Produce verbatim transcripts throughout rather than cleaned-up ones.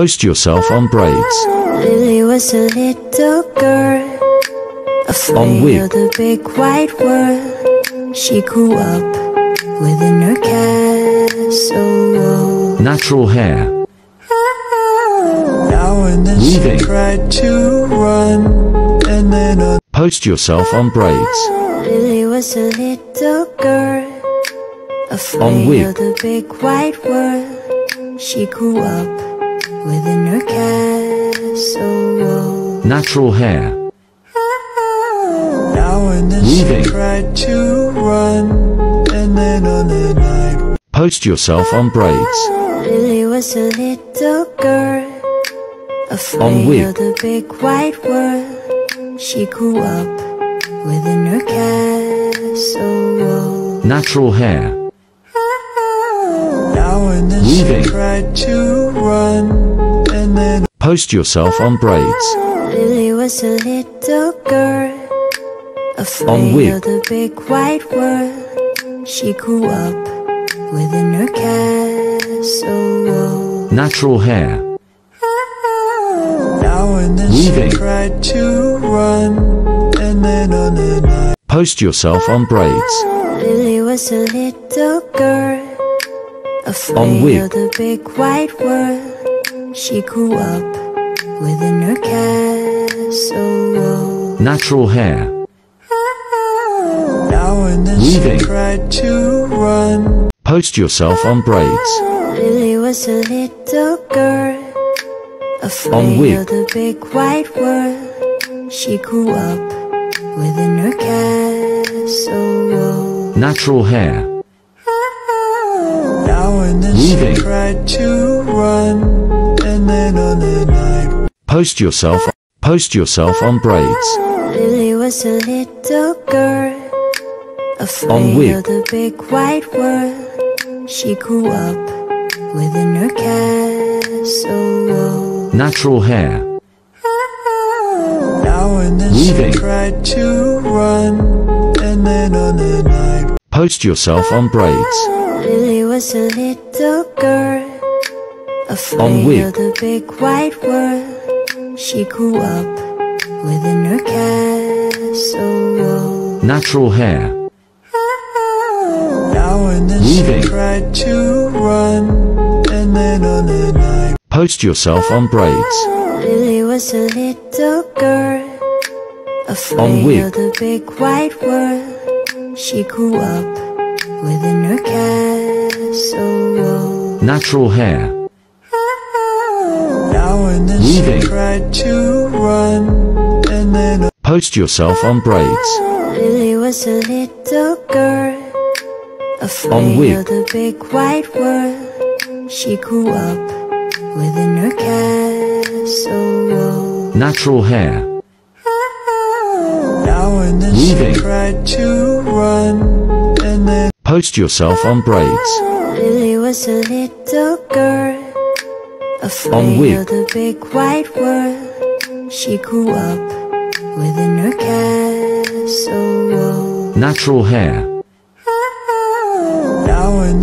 post yourself on braids. Lily was a little girl, afraid of the big wide world. She grew up within her castle walls. Natural hair. Now and then weaving. She tried to run, and then post yourself on braids. Lily was a little girl, afraid of the big wide world. She grew up within her castle walls. Natural hair. Now and then weaving. She tried to run, and then on the night post yourself on braids. Lily was a little girl, afraid of the big wide world. She grew up within her castle walls. Natural hair. Weaving. Tried to run, and then post yourself on braids. Lily was a little girl, afraid of the big wide world. She grew up within her castle walls. Natural hair. Now and then weaving. She tried to run, and then on the night post yourself on braids. Lily was a little girl, afraid of the big wide world. She grew up within her castle walls. Natural hair. Now and then weaving. She tried to run. Post yourself on braids. Lily was a little girl, afraid of the big wide world. She grew up within her castle walls. Natural hair. Weaving. Tried to run, and then on the night post yourself post yourself on braids. Lily was a little girl, afraid of the big wide world. She grew up within her castle walls. Natural hair. Now and then weaving. She tried to run, and then on the night post yourself on braids. Lily was a little girl, afraid of the big wide world. She grew up within her castle walls. Natural hair. Now and then weaving. She tried to run, and then on the night post yourself on braids. Lily was a little girl, afraid of the big wide world. She grew up within her castle walls. Natural hair. Now and then weaving. She tried to run, and then post yourself on braids. Lily was a little girl, afraid of the big wide world. She grew up within her castle walls. Natural hair. Now and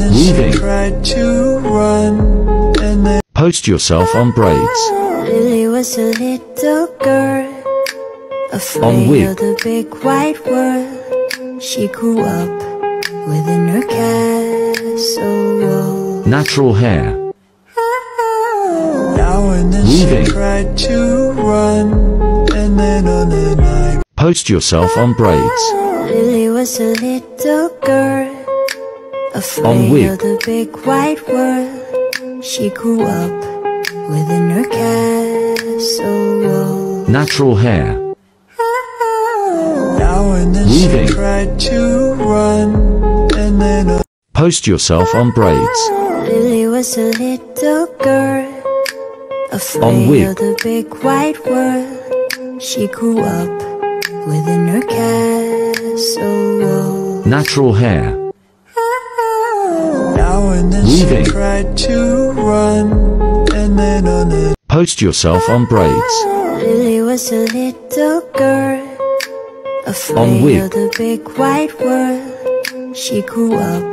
then weaving. She tried to run, and then post yourself on braids. Lily was a little girl, afraid of the big wide world. She grew up within her castle walls. Natural hair. Now and then weaving. She tried to run, and then post yourself on braids. Lily was a little girl, afraid of the big wide world. She grew up within her castle walls. Natural hair. Now and then weaving. She tried to run, and then on the night post yourself on braids. Lily was a little girl, afraid of the big wide world. She grew up within her castle walls. Natural hair. Now and then weaving. She tried to run, and then post yourself on braids. Lily was a little girl, afraid of the big wide world. She grew up within her castle walls. Natural hair. Now and then weaving. She tried to run, and then on the post yourself on braids. Lily was a little girl, afraid of the big wide world. She grew up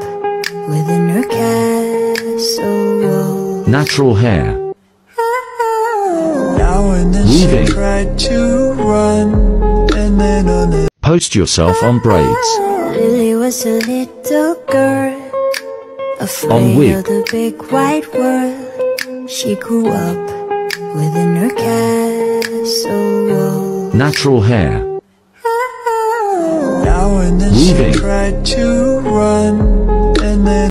within her castle walls. Natural hair. tried to run, and then on the post yourself on braids. Lily was a little girl, afraid of the big wide world. She grew up within her castle wall. Natural hair. Now and then she tried to run, and then